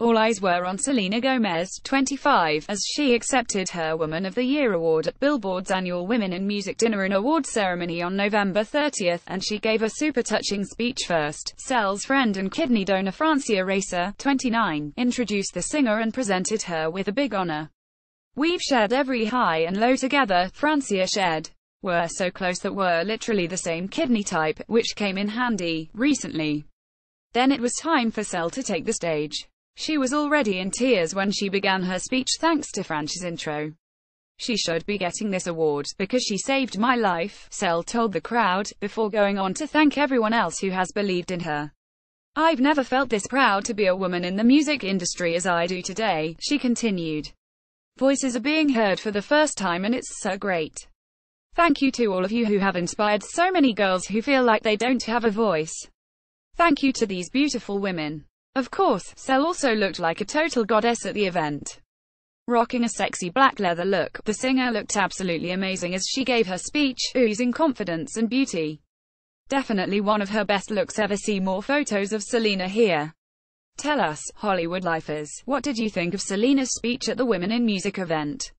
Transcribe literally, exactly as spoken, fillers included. All eyes were on Selena Gomez, twenty-five, as she accepted her Woman of the Year award at Billboard's annual Women in Music dinner and award ceremony on November thirtieth, and she gave a super touching speech. First, Sel's friend and kidney donor Francia Raisa, twenty-nine, introduced the singer and presented her with a big honor. "We've shared every high and low together," Francia shared. "We're so close that we're literally the same kidney type, which came in handy recently." Then it was time for Sel to take the stage. She was already in tears when she began her speech thanks to Francia's intro. "She should be getting this award, because she saved my life," Sel told the crowd, before going on to thank everyone else who has believed in her. "I've never felt this proud to be a woman in the music industry as I do today," she continued. "Voices are being heard for the first time and it's so great. Thank you to all of you who have inspired so many girls who feel like they don't have a voice. Thank you to these beautiful women." Of course, Sel also looked like a total goddess at the event. Rocking a sexy black leather look, the singer looked absolutely amazing as she gave her speech, oozing confidence and beauty. Definitely one of her best looks ever. See more photos of Selena here. Tell us, Hollywood lifers, what did you think of Selena's speech at the Women in Music event?